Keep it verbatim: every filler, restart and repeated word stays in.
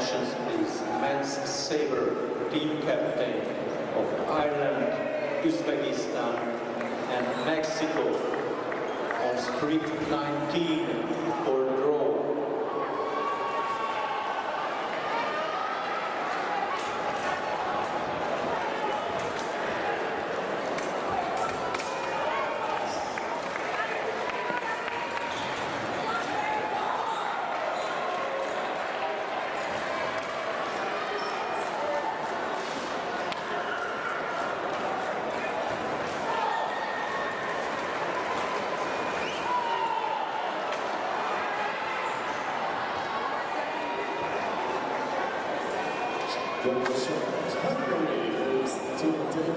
Is Max Saber, team captain of Ireland, Uzbekistan and Mexico, on street nineteen for draw. Thank you.